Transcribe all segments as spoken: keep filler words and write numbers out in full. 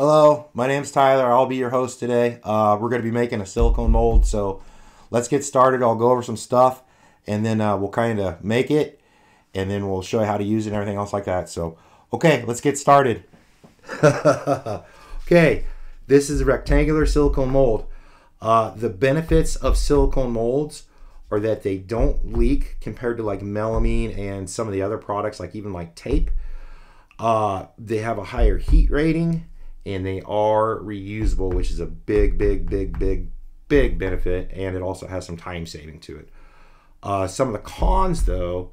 Hello, my name's Tyler. I'll be your host today. Uh, we're going to be making a silicone mold, so let's get started. I'll go over some stuff, and then uh, we'll kind of make it, and then we'll show you how to use it and everything else like that. So, okay, let's get started. Okay, this is a rectangular silicone mold. Uh, the benefits of silicone molds are that they don't leak compared to like melamine and some of the other products, like even like tape. Uh, they have a higher heat rating, and they are reusable, which is a big, big, big, big, big benefit, and it also has some time saving to it. Uh, some of the cons, though,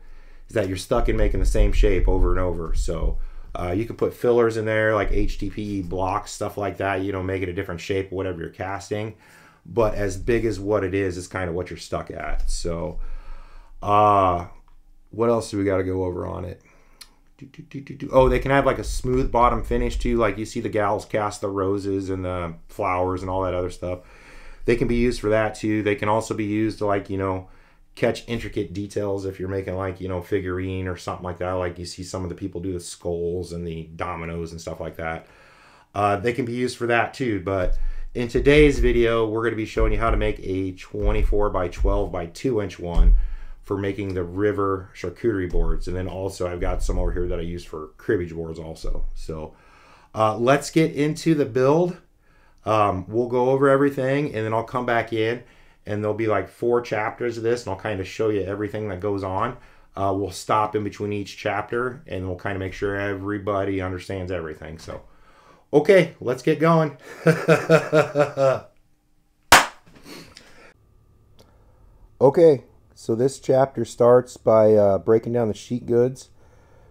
is that you're stuck in making the same shape over and over. So uh, you can put fillers in there, like H T P E blocks, stuff like that, you know, make it a different shape, whatever you're casting. But as big as what it is, is kind of what you're stuck at. So uh, what else do we got to go over on it? Oh, they can have like a smooth bottom finish too. Like you see the gals cast the roses and the flowers and all that other stuff. They can be used for that too. They can also be used to, like, you know, catch intricate details if you're making, like, you know, figurine or something like that. Like you see some of the people do the skulls and the dominoes and stuff like that. Uh, they can be used for that too. But in today's video, we're going to be showing you how to make a twenty-four by twelve by two inch one for making the river charcuterie boards. And then also I've got some over here that I use for cribbage boards also. So uh, let's get into the build. Um, we'll go over everything, and then I'll come back in, and there'll be like four chapters of this, and I'll kind of show you everything that goes on. Uh, we'll stop in between each chapter, and we'll kind of make sure everybody understands everything. So, okay, let's get going. Okay. So this chapter starts by uh, breaking down the sheet goods.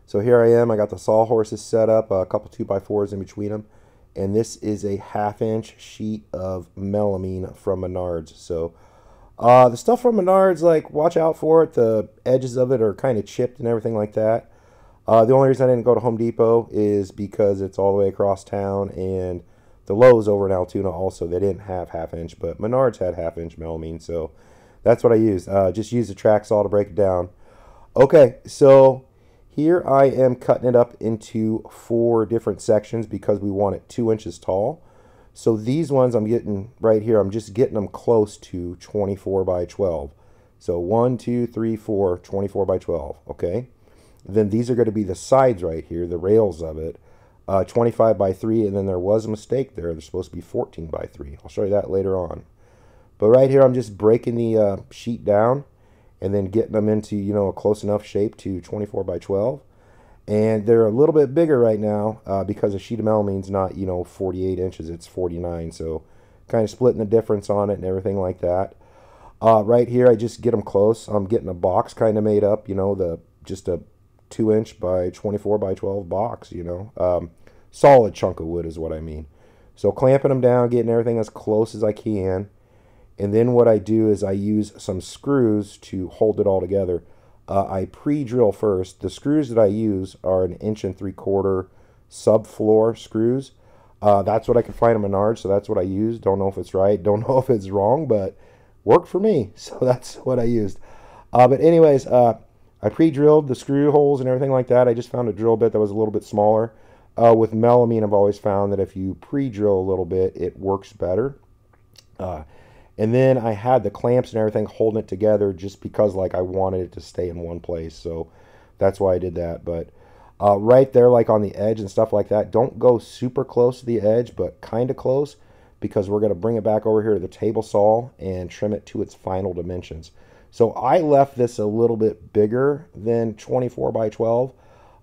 So here I am, I got the sawhorses set up, a couple two by fours in between them. And this is a half inch sheet of melamine from Menards. So uh, the stuff from Menards, like, watch out for it. The edges of it are kind of chipped and everything like that. Uh, the only reason I didn't go to Home Depot is because it's all the way across town, and the Lowe's over in Altoona also, they didn't have half inch, but Menards had half inch melamine, so that's what I used. Uh, just used a track saw to break it down. Okay, so here I am cutting it up into four different sections because we want it two inches tall. So these ones I'm getting right here, I'm just getting them close to twenty-four by twelve. So one, two, three, four, twenty-four by twelve, okay? Then these are going to be the sides right here, the rails of it, uh, twenty-five by three, and then there was a mistake there. They're supposed to be fourteen by three. I'll show you that later on. But right here, I'm just breaking the uh, sheet down and then getting them into, you know, a close enough shape to twenty-four by twelve. And they're a little bit bigger right now uh, because a sheet of melamine's not, you know, forty-eight inches, it's forty-nine. So kind of splitting the difference on it and everything like that. Uh, right here, I just get them close. I'm getting a box kind of made up, you know, the just a two inch by twenty-four by twelve box, you know. Um, solid chunk of wood is what I mean. So clamping them down, getting everything as close as I can. And then what I do is I use some screws to hold it all together. Uh, I pre-drill first. The screws that I use are an inch and three quarter subfloor screws. Uh, that's what I can find at Menards, so that's what I use. Don't know if it's right, don't know if it's wrong, but worked for me. So that's what I used. Uh, but anyways, uh, I pre-drilled the screw holes and everything like that. I just found a drill bit that was a little bit smaller. Uh, with melamine, I've always found that if you pre-drill a little bit, it works better. Uh, And then I had the clamps and everything holding it together just because, like, I wanted it to stay in one place. So that's why I did that. But uh, right there, like, on the edge and stuff like that, don't go super close to the edge, but kind of close, because we're going to bring it back over here to the table saw and trim it to its final dimensions. So I left this a little bit bigger than twenty-four by twelve.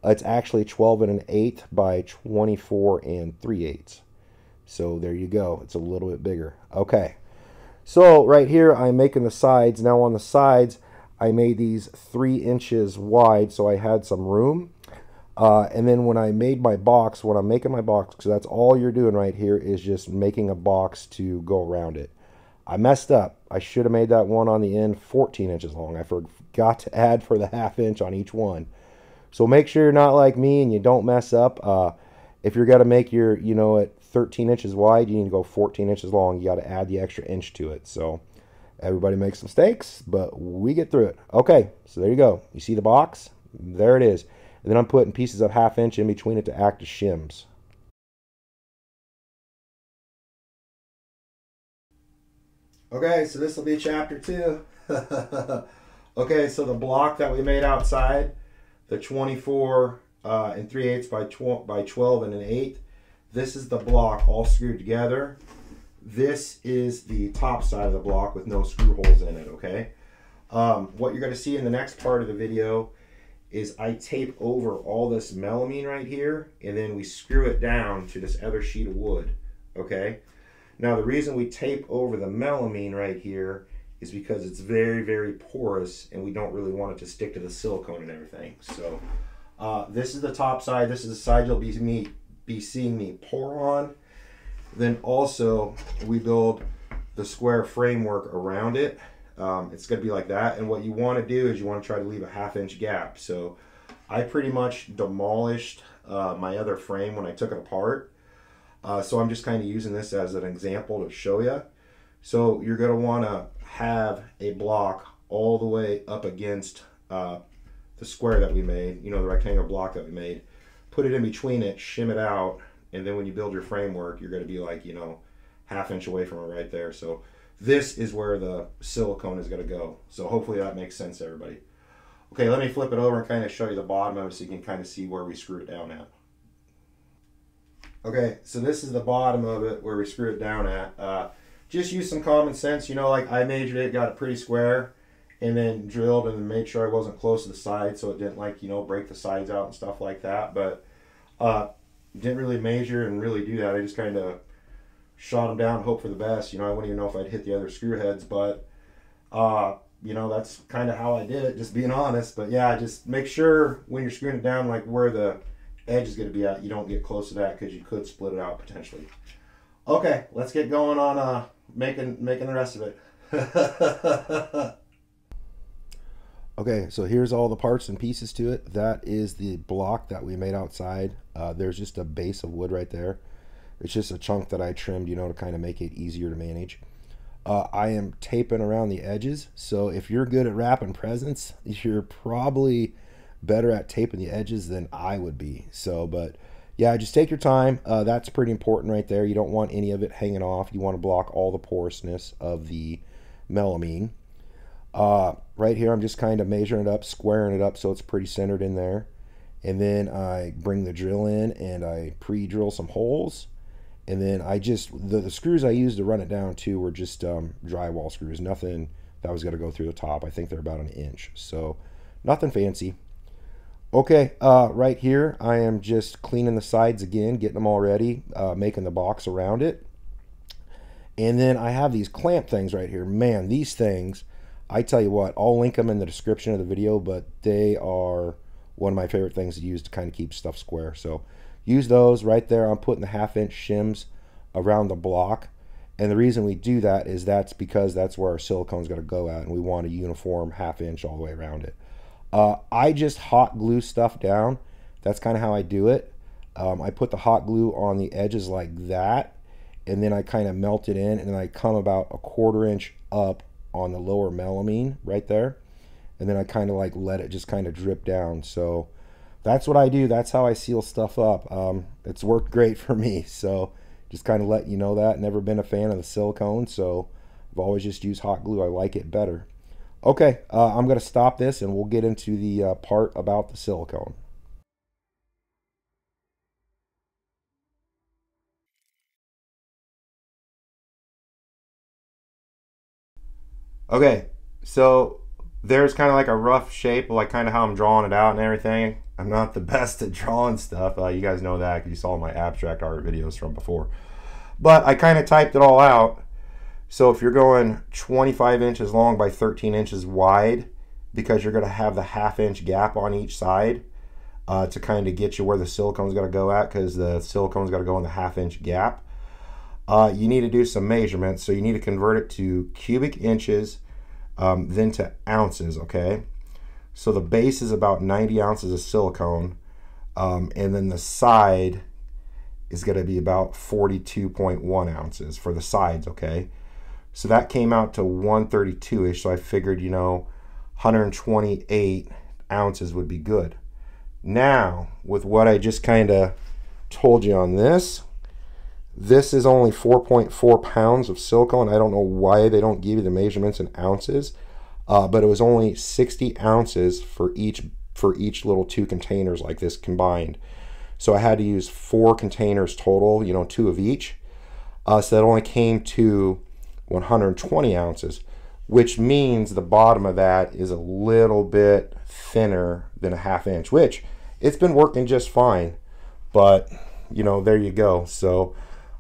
Uh, it's actually twelve and an eighth by twenty-four and three eighths. So there you go. It's a little bit bigger. Okay. So right here, I'm making the sides. Now on the sides, I made these three inches wide, so I had some room. Uh, and then when I made my box, when I'm making my box, because that's all you're doing right here is just making a box to go around it. I messed up. I should have made that one on the end fourteen inches long. I forgot to add for the half inch on each one. So make sure you're not like me and you don't mess up. Uh, if you're going to make your, you know, it thirteen inches wide, you need to go fourteen inches long. You got to add the extra inch to it. So everybody makes mistakes, but we get through it. Okay, so there you go. You see the box? There it is. And then I'm putting pieces of half inch in between it to act as shims. Okay, so this will be chapter two. Okay, so the block that we made outside, the twenty-four uh, and three eighths by, tw by twelve and an eighth, this is the block all screwed together. This is the top side of the block with no screw holes in it, okay? Um, what you're gonna see in the next part of the video is I tape over all this melamine right here, and then we screw it down to this other sheet of wood, okay? Now the reason we tape over the melamine right here is because it's very, very porous and we don't really want it to stick to the silicone and everything. So uh, this is the top side. This is the side you'll be, me, be seeing me pour on. Then also we build the square framework around it. Um, it's gonna be like that. And what you wanna do is you wanna try to leave a half inch gap. So I pretty much demolished uh, my other frame when I took it apart. Uh, so I'm just kind of using this as an example to show you. So you're gonna wanna have a block all the way up against uh, the square that we made, you know, the rectangular block that we made. Put it in between it, shim it out, and then when you build your framework, you're gonna be like, you know, half inch away from it right there. So this is where the silicone is gonna go. So hopefully that makes sense to everybody. Okay, let me flip it over and kind of show you the bottom of it so you can kind of see where we screw it down at. Okay, so this is the bottom of it where we screw it down at. Uh, just use some common sense, you know, like I measured it, got it pretty square, and then drilled and made sure I wasn't close to the side so it didn't, like, you know, break the sides out and stuff like that. But uh, didn't really measure and really do that. I just kind of shot them down, hope for the best. You know, I wouldn't even know if I'd hit the other screw heads, but, uh, you know, that's kind of how I did it, just being honest. But yeah, just make sure when you're screwing it down, like where the edge is going to be at, you don't get close to that because you could split it out potentially. Okay, let's get going on uh, making, making the rest of it. Okay, so here's all the parts and pieces to it. That is the block that we made outside. Uh, there's just a base of wood right there. It's just a chunk that I trimmed, you know, to kind of make it easier to manage. Uh, I am taping around the edges. So if you're good at wrapping presents, you're probably better at taping the edges than I would be. So, but yeah, just take your time. Uh, that's pretty important right there. You don't want any of it hanging off. You want to block all the porousness of the melamine. Uh, right here, I'm just kind of measuring it up, squaring it up so it's pretty centered in there. And then I bring the drill in and I pre-drill some holes. And then I just, the, the screws I used to run it down to were just um, drywall screws, nothing that was going to go through the top. I think they're about an inch, so nothing fancy. Okay, uh, right here, I am just cleaning the sides again, getting them all ready, uh, making the box around it. And then I have these clamp things right here. Man, these things, I tell you what, I'll link them in the description of the video, but they are one of my favorite things to use to kind of keep stuff square. So use those right there. I'm putting the half inch shims around the block. And the reason we do that is that's because that's where our silicone is going to go at, and we want a uniform half inch all the way around it. Uh, I just hot glue stuff down. That's kind of how I do it. Um, I put the hot glue on the edges like that, and then I kind of melt it in, and then I come about a quarter inch up on the lower melamine right there. And then I kind of like let it just kind of drip down. So that's what I do. That's how I seal stuff up. Um, it's worked great for me. So just kind of letting you know that. Never been a fan of the silicone, so I've always just used hot glue. I like it better. Okay, uh, I'm going to stop this and we'll get into the uh, part about the silicone. Okay, so there's kind of like a rough shape, like kind of how I'm drawing it out and everything. I'm not the best at drawing stuff. Uh, you guys know that because you saw my abstract art videos from before. But I kind of typed it all out. So if you're going twenty-five inches long by thirteen inches wide, because you're going to have the half inch gap on each side uh, to kind of get you where the silicone's going to go at, because the silicone's going to go in the half inch gap. Uh, you need to do some measurements. So you need to convert it to cubic inches. Um, then to ounces, okay? So the base is about ninety ounces of silicone, um, and then the side is going to be about forty-two point one ounces for the sides, okay? So that came out to one thirty-two-ish, so I figured, you know, one hundred twenty-eight ounces would be good. Now, with what I just kind of told you on this, This is only four point four pounds of silicone. I don't know why they don't give you the measurements in ounces, uh, but it was only sixty ounces for each for each little two containers like this combined. So I had to use four containers total, you know, two of each. Uh, so that only came to one hundred twenty ounces, which means the bottom of that is a little bit thinner than a half inch, which it's been working just fine. But, you know, there you go. So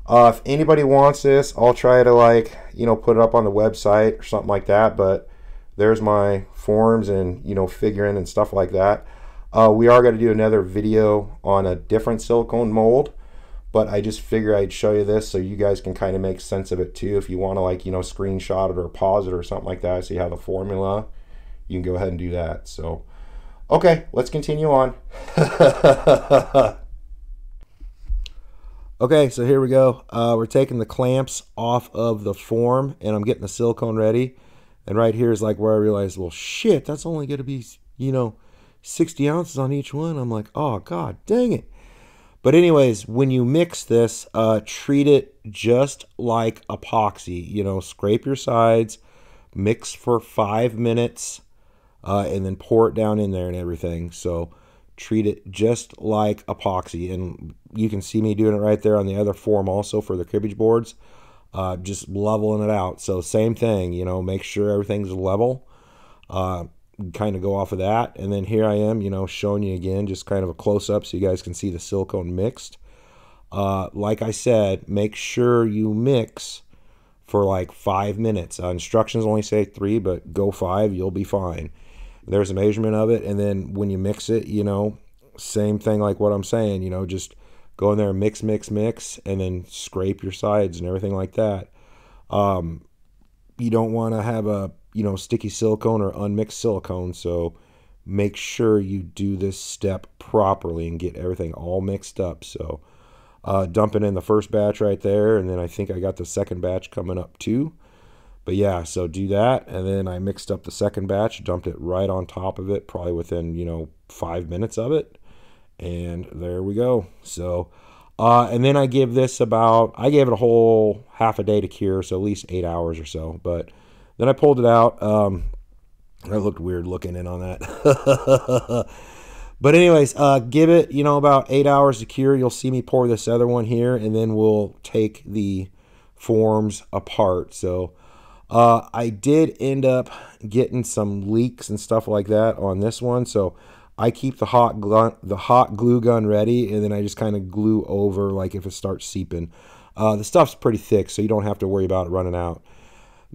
uh, if anybody wants this, I'll try to, like, you know, put it up on the website or something like that. But there's my forms and, you know, figuring and stuff like that. Uh, we are going to do another video on a different silicone mold, but I just figure I'd show you this so you guys can kind of make sense of it too. If you want to, like, you know, screenshot it or pause it or something like that, so you have the formula, you can go ahead and do that. So, okay, let's continue on. Okay, so here we go. Uh, we're taking the clamps off of the form and I'm getting the silicone ready. And right here is like where I realized, well, shit, that's only going to be, you know, sixty ounces on each one. I'm like, oh, God, dang it. But anyways, when you mix this, uh, treat it just like epoxy. You know, scrape your sides, mix for five minutes, uh, and then pour it down in there and everything. So treat it just like epoxy. And you can see me doing it right there on the other form also for the cribbage boards, uh, just leveling it out. So same thing, you know, make sure everything's level. Uh, kind of go off of that, and then here I am, you know, showing you again just kind of a close-up so you guys can see the silicone mixed. Uh, like I said, make sure you mix for like five minutes. Uh, instructions only say three, but go five, you'll be fine. There's a measurement of it, and then when you mix it, you know, same thing like what I'm saying, you know, just go in there and mix mix mix and then scrape your sides and everything like that. Um, you don't want to have a, you know, sticky silicone or unmixed silicone, so make sure you do this step properly and get everything all mixed up. So uh, dumping in the first batch right there, and then I think I got the second batch coming up too. But yeah, so do that, and then I mixed up the second batch, dumped it right on top of it, probably within, you know, five minutes of it, and there we go. So uh, and then I give this about, I gave it a whole half a day to cure, so at least eight hours or so, but then I pulled it out. Um, I looked weird looking in on that. But anyways, uh, give it, you know, about eight hours to cure. You'll see me pour this other one here, and then we'll take the forms apart. So uh, I did end up getting some leaks and stuff like that on this one. So I keep the hot, glu the hot glue gun ready, and then I just kind of glue over, like, if it starts seeping. Uh, the stuff's pretty thick, so you don't have to worry about it running out.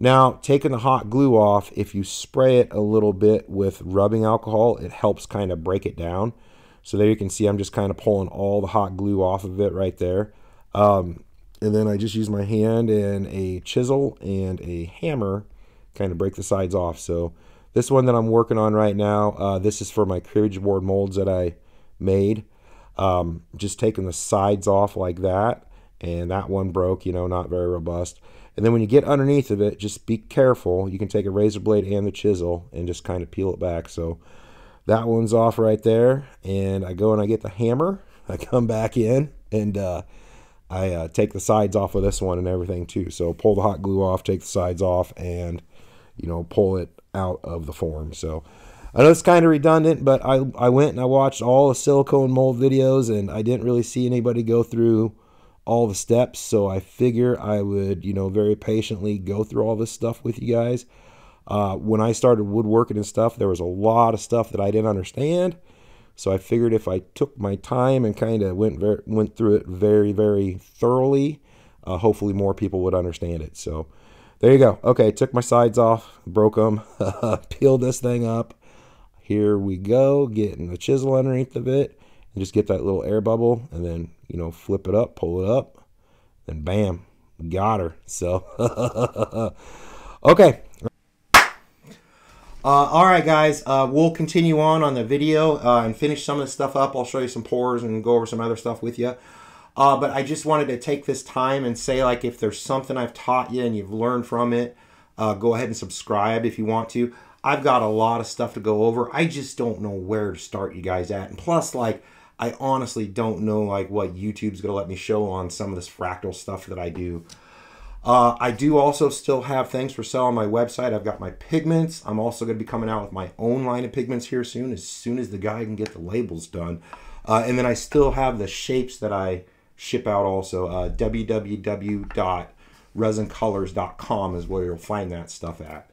Now, taking the hot glue off, if you spray it a little bit with rubbing alcohol, it helps kind of break it down. So there you can see I'm just kind of pulling all the hot glue off of it right there. Um, and then I just use my hand and a chisel and a hammer kind of break the sides off. So this one that I'm working on right now, uh, this is for my cribbage board molds that I made. Um, just taking the sides off like that. And that one broke, you know, not very robust. And then when you get underneath of it, just be careful. You can take a razor blade and the chisel and just kind of peel it back. So that one's off right there. And I go and I get the hammer. I come back in and uh, I uh, take the sides off of this one and everything too. So pull the hot glue off, take the sides off, and, you know, pull it out of the form. So I know it's kind of redundant, but I, I went and I watched all the silicone mold videos, and I didn't really see anybody go through all the steps, so I figure I would, you know, very patiently go through all this stuff with you guys. Uh, when I started woodworking and stuff, there was a lot of stuff that I didn't understand, so I figured if I took my time and kind of went very, went through it very, very thoroughly, uh, hopefully more people would understand it. So there you go. Okay, took my sides off, broke them, peeled this thing up. Here we go, getting the chisel underneath of it, and just get that little air bubble, and then, you know, flip it up, pull it up, and bam, got her. So, okay. Uh, all right, guys, uh, we'll continue on on the video uh, and finish some of the stuff up. I'll show you some pours and go over some other stuff with you. Uh, but I just wanted to take this time and say, like, if there's something I've taught you and you've learned from it, uh, go ahead and subscribe if you want to. I've got a lot of stuff to go over. I just don't know where to start, you guys, at. And plus, like, I honestly don't know like what YouTube's gonna let me show on some of this fractal stuff that I do. Uh, I do also still have things for sale on my website. I've got my pigments. I'm also going to be coming out with my own line of pigments here soon, as soon as the guy can get the labels done. Uh, and then I still have the shapes that I ship out also. Uh, w w w dot resin colors dot com is where you'll find that stuff at.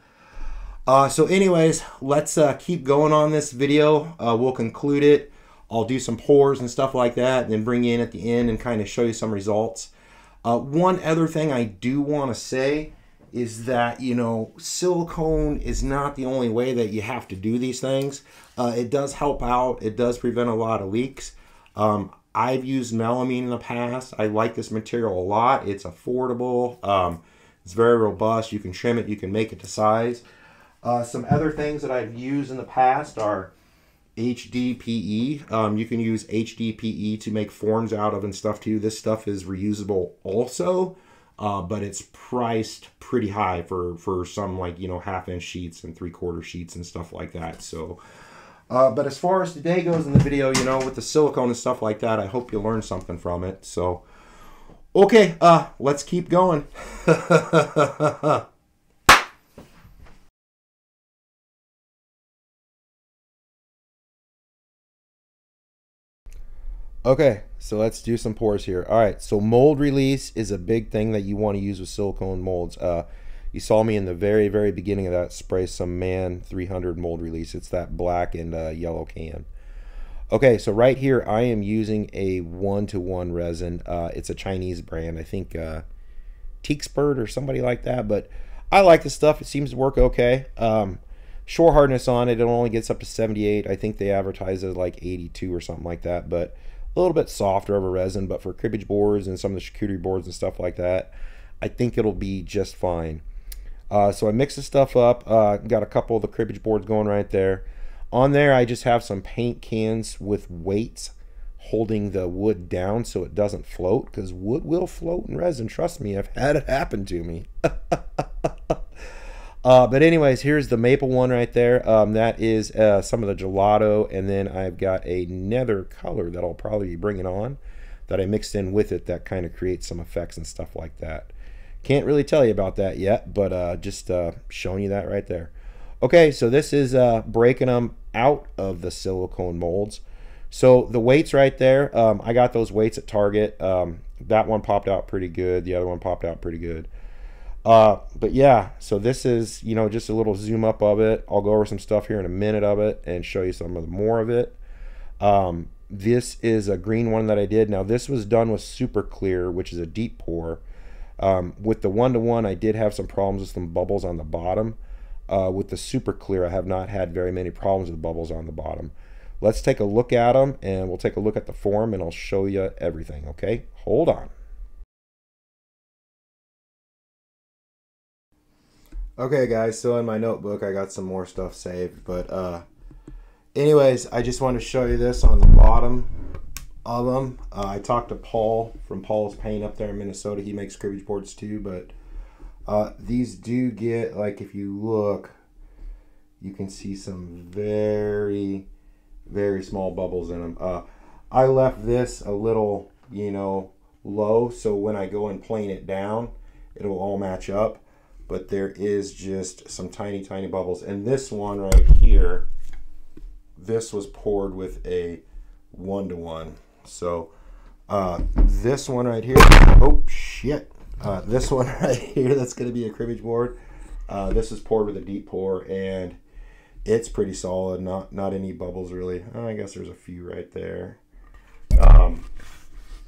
Uh, so anyways, let's uh, keep going on this video. Uh, we'll conclude it. I'll do some pours and stuff like that, and then bring you in at the end and kind of show you some results. Uh, one other thing I do want to say is that, you know, silicone is not the only way that you have to do these things. Uh, it does help out. It does prevent a lot of leaks. Um, I've used melamine in the past. I like this material a lot. It's affordable. Um, it's very robust. You can trim it. You can make it to size. Uh, some other things that I've used in the past are H D P E. Um, you can use H D P E to make forms out of and stuff too. This stuff is reusable also, uh, but it's priced pretty high for, for some like, you know, half inch sheets and three quarter sheets and stuff like that. So, uh, but as far as today goes in the video, you know, with the silicone and stuff like that, I hope you learned something from it. So, okay, uh, let's keep going. Okay, so let's do some pours here. All right, so mold release is a big thing that you want to use with silicone molds. Uh, you saw me in the very, very beginning of that spray some Mann three hundred mold release. It's that black and uh, yellow can. Okay, so right here I am using a one-to-one resin. Uh, it's a Chinese brand. I think uh, Teekspert or somebody like that, but I like this stuff. It seems to work okay. Um, shore hardness on it, it only gets up to seventy-eight. I think they advertise it like eighty-two or something like that, but a little bit softer of a resin, but for cribbage boards and some of the charcuterie boards and stuff like that, I think it'll be just fine. Uh, so I mix this stuff up, uh, got a couple of the cribbage boards going right there. On there, I just have some paint cans with weights holding the wood down so it doesn't float, because wood will float in resin. Trust me, I've had it happen to me. Uh, but anyways, here's the maple one right there. Um, that is uh, some of the gelato, and then I've got another color that I'll probably be bringing on that I mixed in with it that kind of creates some effects and stuff like that. Can't really tell you about that yet, but uh, just uh, showing you that right there. Okay, so this is uh, breaking them out of the silicone molds. So the weights right there, um, I got those weights at Target. Um, that one popped out pretty good. The other one popped out pretty good. Uh, but yeah, so this is, you know, just a little zoom up of it. I'll go over some stuff here in a minute of it and show you some of the more of it. Um, this is a green one that I did. Now this was done with super clear, which is a deep pour. Um, with the one-to-one, I did have some problems with some bubbles on the bottom. Uh, with the super clear, I have not had very many problems with bubbles on the bottom. Let's take a look at them, and we'll take a look at the form, and I'll show you everything. Okay, hold on. Okay guys, so in my notebook I got some more stuff saved, but uh, anyways, I just want to show you this on the bottom of them. Uh, I talked to Paul from Paul's Paint up there in Minnesota. He makes cribbage boards too, but uh, these do get, like if you look, you can see some very, very small bubbles in them. Uh, I left this a little, you know, low, so when I go and plane it down, it'll all match up. But there is just some tiny, tiny bubbles. And this one right here, this was poured with a one-to-one. So uh, this one right here, oh shit. Uh, this one right here, that's gonna be a cribbage board. Uh, this is poured with a deep pour, and it's pretty solid, not, not any bubbles really. Oh, I guess there's a few right there. Um,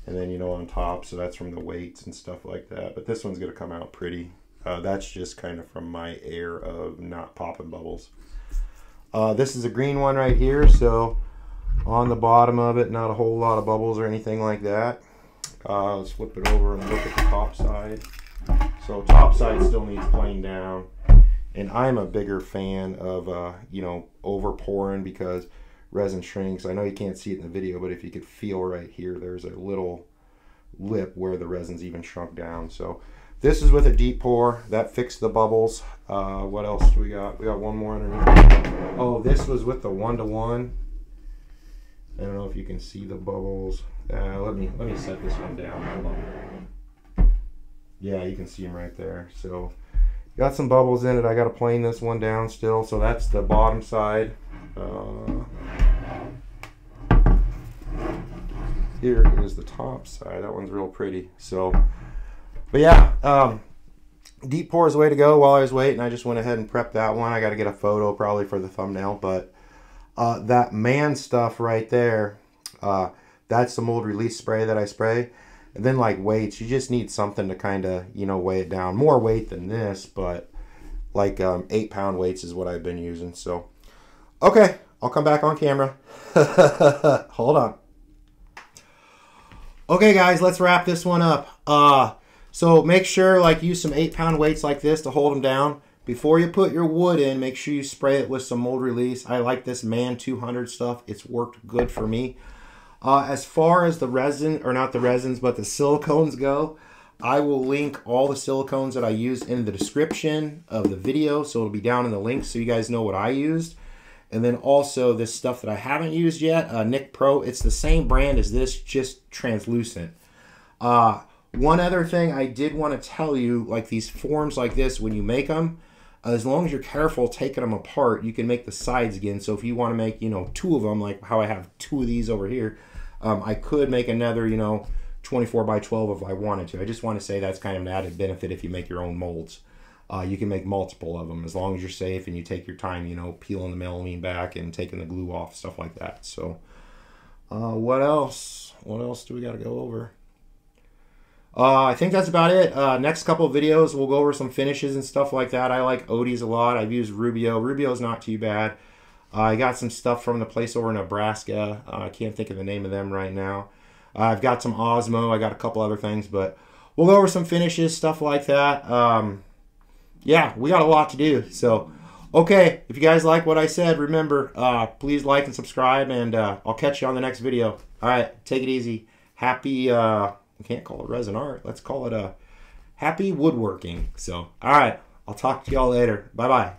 and then, you know, on top, so that's from the weights and stuff like that. But this one's gonna come out pretty. Uh, that's just kind of from my air of not popping bubbles. Uh, this is a green one right here, so on the bottom of it, not a whole lot of bubbles or anything like that. Uh, let's flip it over and look at the top side. So top side still needs playing down, and I'm a bigger fan of uh, you know, over pouring, because resin shrinks. I know you can't see it in the video, but if you could feel right here, there's a little lip where the resin's even shrunk down. So this is with a deep pour. That fixed the bubbles. Uh, what else do we got? We got one more underneath. Oh, this was with the one-to-one. I don't know if you can see the bubbles. Uh, let me let me set this one down. Hold on. Yeah, you can see them right there. So got some bubbles in it. I got to plane this one down still. So that's the bottom side. Uh, here is the top side. That one's real pretty. So, but yeah, um, deep pour is the way to go. While I was waiting, I just went ahead and prepped that one. I got to get a photo probably for the thumbnail, but uh, that Mann stuff right there, uh, that's the mold release spray that I spray. And then like weights, you just need something to kind of, you know, weigh it down. More weight than this, but like um, eight pound weights is what I've been using. So, okay, I'll come back on camera. Hold on. Okay guys, let's wrap this one up. Uh, so make sure like use some eight pound weights like this to hold them down. Before you put your wood in, make sure you spray it with some mold release. I like this Mann two hundred stuff. It's worked good for me. Uh, as far as the resin, or not the resins, but the silicones go, I will link all the silicones that I use in the description of the video. So it'll be down in the link so you guys know what I used. And then also this stuff that I haven't used yet, uh, Nic Pro. It's the same brand as this, just translucent. Uh, one other thing I did want to tell you, like these forms like this, when you make them, as long as you're careful taking them apart, you can make the sides again. So if you want to make, you know, two of them, like how I have two of these over here, um, I could make another, you know, twenty-four by twelve if I wanted to. I just want to say that's kind of an added benefit if you make your own molds. Uh, you can make multiple of them as long as you're safe and you take your time, you know, peeling the melamine back and taking the glue off, stuff like that. So uh, what else? What else do we got to go over? Uh, I think that's about it. Uh, next couple of videos, we'll go over some finishes and stuff like that. I like Odie's a lot. I've used Rubio. Rubio's not too bad. Uh, I got some stuff from the place over in Nebraska. Uh, I can't think of the name of them right now. Uh, I've got some Osmo. I got a couple other things, but we'll go over some finishes, stuff like that. Um, yeah, we got a lot to do. So, okay, if you guys like what I said, remember, uh, please like and subscribe, and uh, I'll catch you on the next video. All right, take it easy. Happy... Uh, I can't call it resin art. Let's call it a happy woodworking. So, all right. I'll talk to y'all later. Bye-bye.